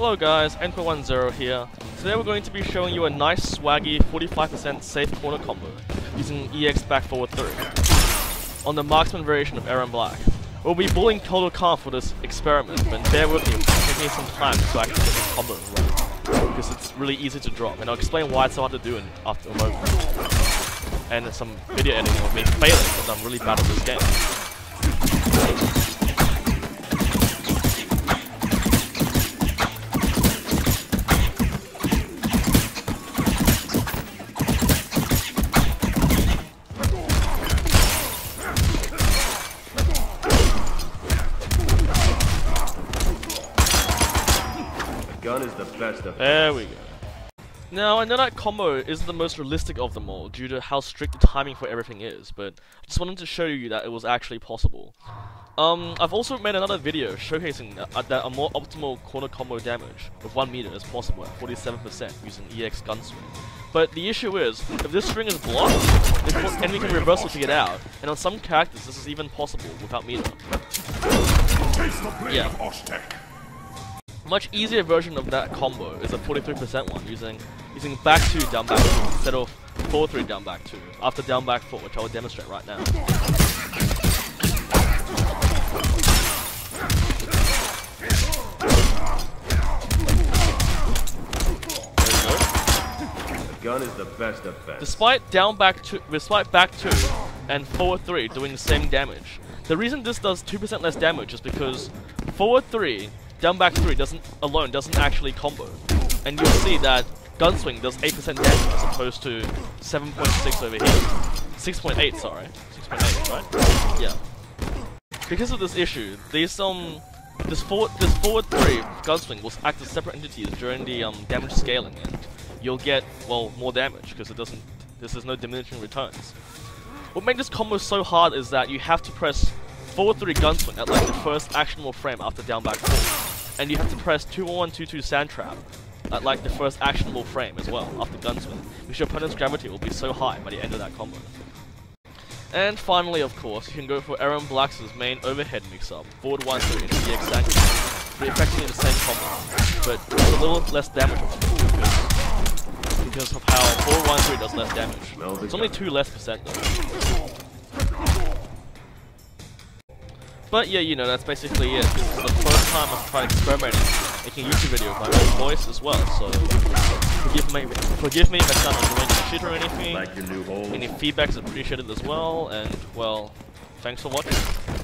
Hello guys, NQuad10 here. Today we're going to be showing you a nice swaggy 45% safe corner combo using EX back forward 3 on the Marksman variation of Erron Black. We'll be bullying total calm for this experiment, but bear with me, it's taking some time to actually get the combo right, because it's really easy to drop, and I'll explain why it's so hard to do in after a moment. And some video editing of me failing because I'm really bad at this game. Is the best of there we go. Now I know that combo is the most realistic of them all due to how strict the timing for everything is, but I just wanted to show you that it was actually possible. I've also made another video showcasing that a more optimal corner combo damage of 1 meter is possible at 47% using EX Gunswing. But the issue is, if this string is blocked, the enemy can reversal to get out, and on some characters this is even possible without meter. Yeah. Much easier version of that combo is a 43% one using back 2 down back 2 instead of forward 3 down back 2 after down back 4, which I will demonstrate right now. There we go. The gun is the best defense. Despite back 2 and forward 3 doing the same damage, the reason this does 2% less damage is because forward 3 down back 3 alone doesn't actually combo, and you'll see that Gunswing does 8% damage as opposed to 7.6 over here, 6.8 sorry, 6.8 right? Yeah. Because of this issue, this forward 3 Gunswing will act as separate entities during the damage scaling, and you'll get more damage because there's no diminishing returns. What makes this combo so hard is that you have to press forward 3 Gunswing at like the first actionable frame after down back 4. And you have to press 2-1-1-2-2 Sand Trap at like the first actionable frame as well after Gunswing, because your opponent's gravity will be so high by the end of that combo. And finally, of course, you can go for Erron Black's main overhead mix-up, forward 1-3 and EX back, effectively the same combo, but with a little less damage because of how forward 1-3 does less damage. It's only 2 less percent though. But yeah, you know, that's basically it. This is the first time I've tried experimenting, making a YouTube video with my own voice as well, so forgive me if I sound like doing shit or anything. Any feedback's appreciated as well, and well, thanks for watching.